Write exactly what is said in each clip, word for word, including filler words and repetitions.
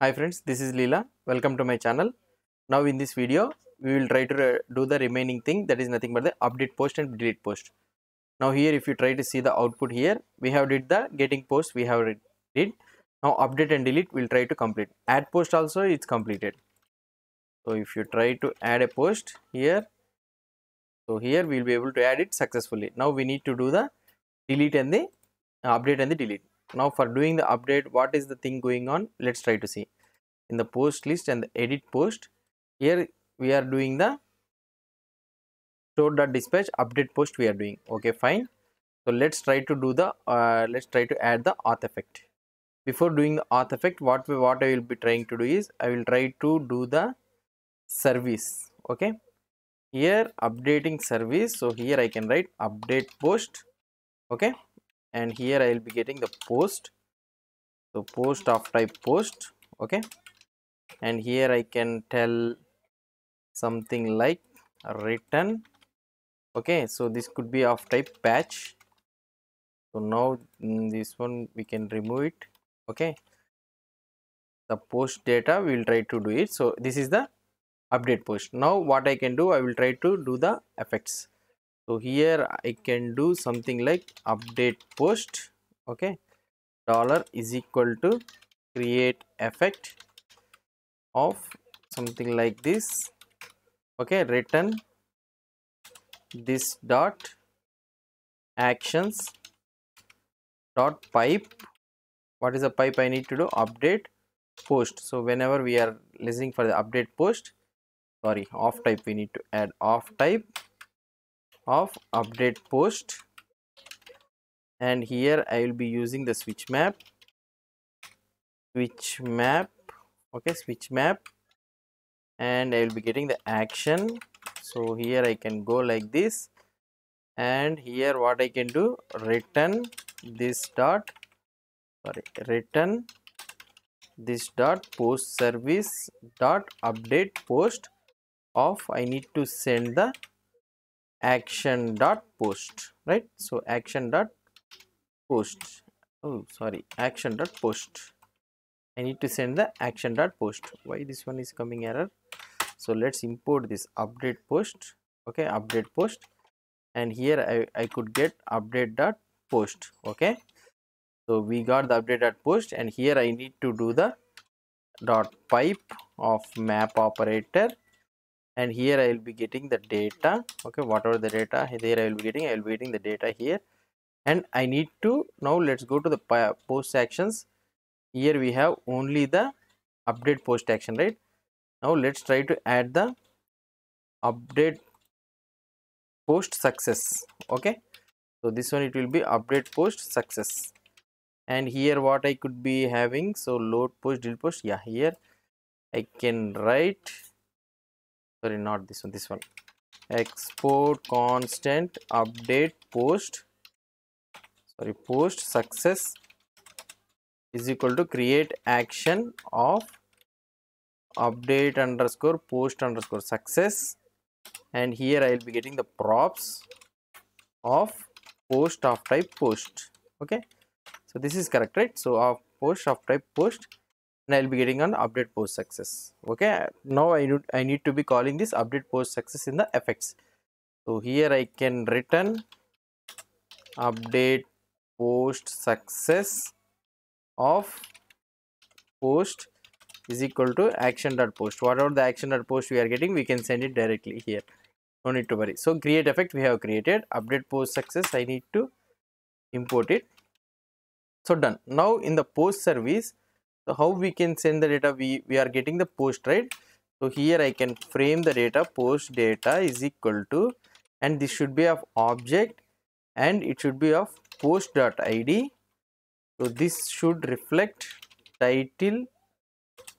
Hi friends, this is Leela. Welcome to my channel. Now in this video, we will try to do the remaining thing, that is nothing but the update post and delete post. Now here if you try to see the output here, we have did the getting post, we have did. Now update and delete we will try to complete. Add post also it's completed. So if you try to add a post here, so here we will be able to add it successfully. Now we need to do the delete and the uh, update and the delete. Now for doing the update, what is the thing going on? Let's try to see. In the post list and the edit post, here we are doing the store.dispatch update post we are doing. Okay, fine. So let's try to do the uh, let's try to add the auth effect. Before doing the auth effect, what we what I will be trying to do is I will try to do the service. Okay, here updating service. So here I can write update post. Okay. And here I will be getting the post, so post of type post. Okay, and here I can tell something like return. Okay, so this could be of type patch. So now mm, this one we can remove it. Okay, the post data we will try to do it. So this is the update post. Now what I can do, I will try to do the effects. So here I can do something like update post. Okay, dollar is equal to create effect of something like this. Okay, return this dot actions dot pipe. What is the pipe I need to do? Update post. So whenever we are listening for the update post, sorry, off type we need to add off type of update post. And here I will be using the switch map switch map okay switch map and I will be getting the action. So here I can go like this, and here what I can do, return this dot sorry return this dot post service dot update post of, I need to send the action dot post, right? So action dot post oh sorry action dot post I need to send the action dot post. Why this one is coming error? So let's import this update post. Okay, update post, and here I, I could get update dot post. Okay, so we got the update dot post, and here I need to do the dot pipe of map operator. And here I will be getting the data. Okay, whatever the data there I will be getting, I will be getting the data here. And I need to, now let's go to the post actions. Here we have only the update post action, right? Now let's try to add the update post success. Okay, so this one it will be update post success. And here what I could be having, so load post, delete post. Yeah, here I can write. Sorry, not this one, this one. Export constant update post. Sorry, post success is equal to create action of update underscore post underscore success. And here I will be getting the props of post of type post. Okay, so this is correct, right? So of post of type post. And I will be getting an update post success. Okay, now I need, I need to be calling this update post success in the effects. So here I can return update post success of post is equal to action dot post. Whatever the action dot post we are getting, we can send it directly here. No need to worry. So create effect we have created, update post success I need to import it. So done. Now in the post service, so how we can send the data? We, we are getting the post, right? So here I can frame the data, post data is equal to, and this should be of object and it should be of post.id. So this should reflect title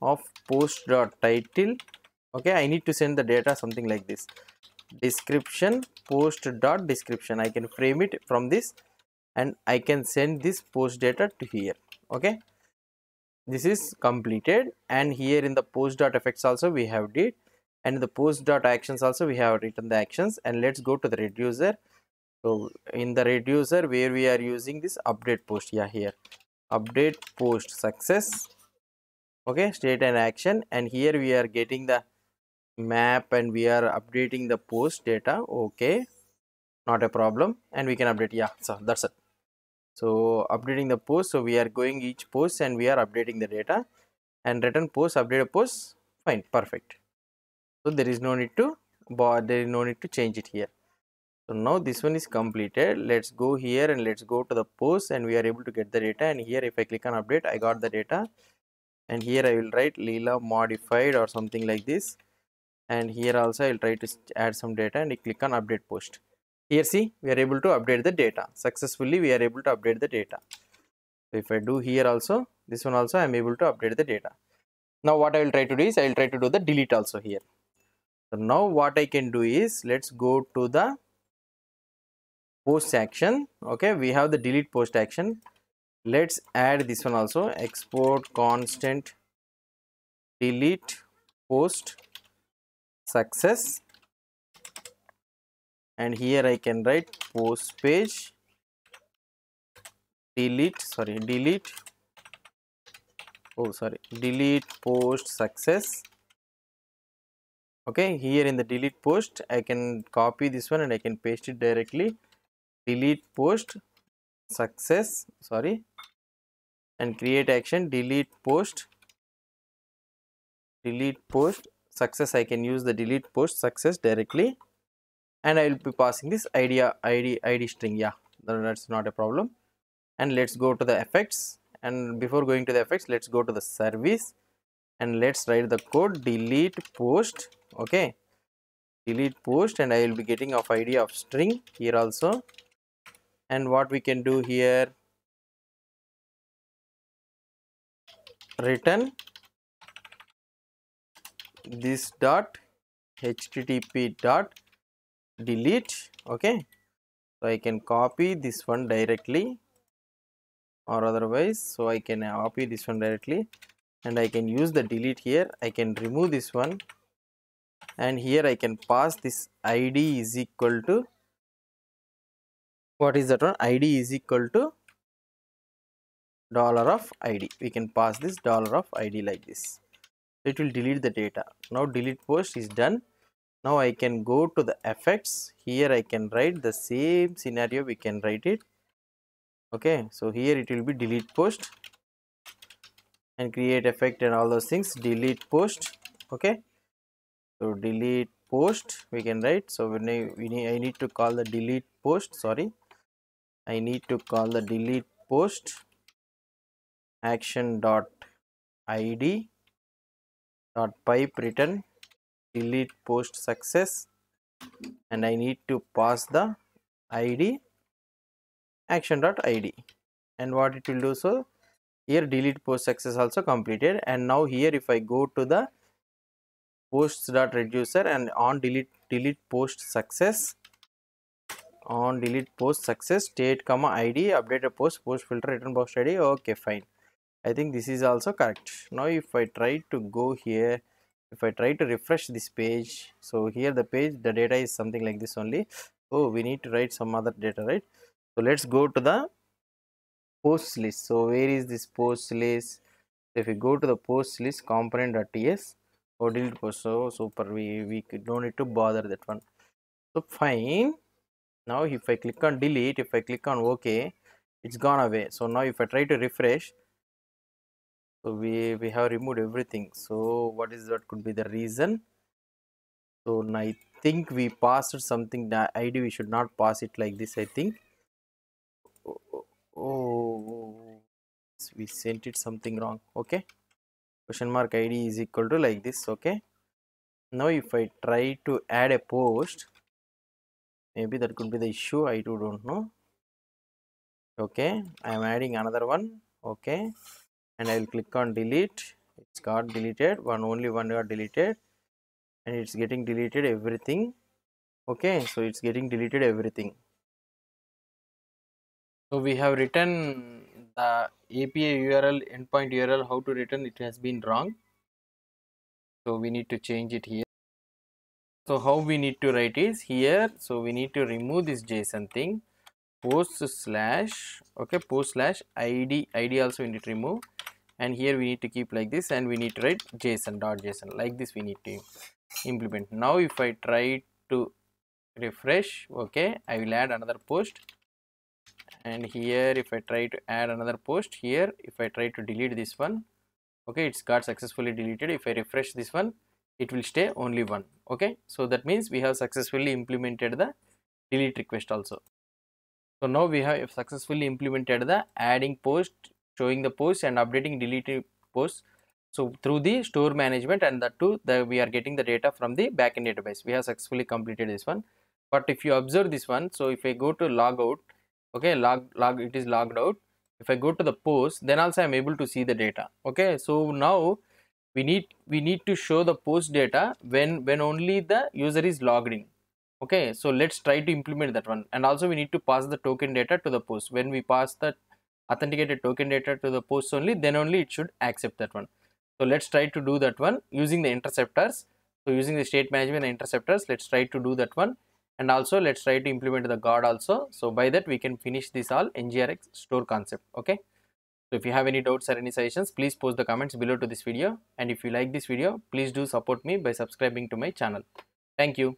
of post.title. Okay, I need to send the data something like this. Description, post.description. I can frame it from this and I can send this post data to here. Okay. This is completed, and here in the post dot effects also we have did, and the post dot actions also we have written the actions. And let's go to the reducer. So in the reducer where we are using this update post, yeah, here update post success. okay, state and action, and here we are getting the map and we are updating the post data. Okay, not a problem, and we can update. Yeah, so that's it. So updating the post, so we are going each post and we are updating the data, and return post, update a post, fine, perfect. So there is no need to but there is no need to change it here. So now this one is completed. Let's go here and let's go to the post, and we are able to get the data. And here if I click on update, I got the data, and here I will write Leela modified or something like this. And here also I will try to add some data, and I click on update post. Here see, we are able to update the data successfully. We are able to update the data. So if I do here also, this one also I am able to update the data. Now what I will try to do is I will try to do the delete also here. So now what I can do is, let's go to the post action. Okay, we have the delete post action. Let's add this one also, export constant delete post success, and here I can write post page delete, sorry delete oh sorry delete post success. Okay, here in the delete post I can copy this one and I can paste it directly, delete post success, sorry, and create action delete post delete post success. I can use the delete post success directly, and I will be passing this idea id id string. Yeah, that's not a problem. And let's go to the effects, and before going to the effects, let's go to the service and let's write the code delete post. Okay, delete post, and I will be getting of id of string here also. And what we can do here, return this dot http dot delete. Okay, so I can copy this one directly, or otherwise so I can copy this one directly, and I can use the delete here. I can remove this one, and here I can pass this id is equal to, what is that one, id is equal to dollar of id. We can pass this dollar of id like this. It will delete the data. Now delete post is done. Now I can go to the effects. Here I can write the same scenario, we can write it. Okay, so here it will be delete post, and create effect and all those things, delete post. Okay, so delete post we can write. So when I, we need, I need to call the delete post, sorry, I need to call the delete post action dot id dot pipe return delete post success, and I need to pass the id action dot id, and what it will do. So here delete post success also completed. And now here if I go to the posts dot reducer and on delete delete post success, on delete post success state comma id update a post post filter return post id. Okay, fine, I think this is also correct. Now if I try to go here, if I try to refresh this page, so here the page, the data is something like this only. Oh, we need to write some other data, right? So let's go to the post list. So where is this post list? If we go to the post list component.ts or delete post, so super, we, we don't need to bother that one. So fine. Now if I click on delete, if I click on OK, it's gone away. So now if I try to refresh, so we, we have removed everything. So what is that, could be the reason. So I think we passed something, the id we should not pass it like this, I think. Oh, oh, we sent it something wrong. Okay, question mark id is equal to like this. Okay, now if I try to add a post, maybe that could be the issue, I too don't know. Okay, I am adding another one. Okay, and I will click on delete. It's got deleted, one only one got deleted, and it's getting deleted everything. Okay, so it's getting deleted everything. So we have written the A P I U R L, endpoint U R L, how to return, it has been wrong. So we need to change it here. So how we need to write is here, so we need to remove this JSON thing, post slash, okay, post slash id, id also we need to remove, and here we need to keep like this, and we need to write json.json like this. We need to implement. Now if I try to refresh, okay, I will add another post, and here if I try to add another post, here if I try to delete this one, okay, it's got successfully deleted. If I refresh this one, it will stay only one. Okay, so that means we have successfully implemented the delete request also. So now we have successfully implemented the adding post, showing the post, and updating deleted posts. So through the store management, and that too, the, we are getting the data from the backend database. We have successfully completed this one. But if you observe this one, so if I go to log out, okay, log log it is logged out. If I go to the post, then also I am able to see the data. Okay, so now we need we need to show the post data when when only the user is logged in. Okay, so let's try to implement that one. And also we need to pass the token data to the post. When we pass the authenticated token data to the post only, then only it should accept that one. So let's try to do that one using the interceptors. So using the state management interceptors, let's try to do that one. And also let's try to implement the guard also. So by that we can finish this all NgRx store concept. Okay. So if you have any doubts or any suggestions, please post the comments below to this video. And if you like this video, please do support me by subscribing to my channel. Thank you.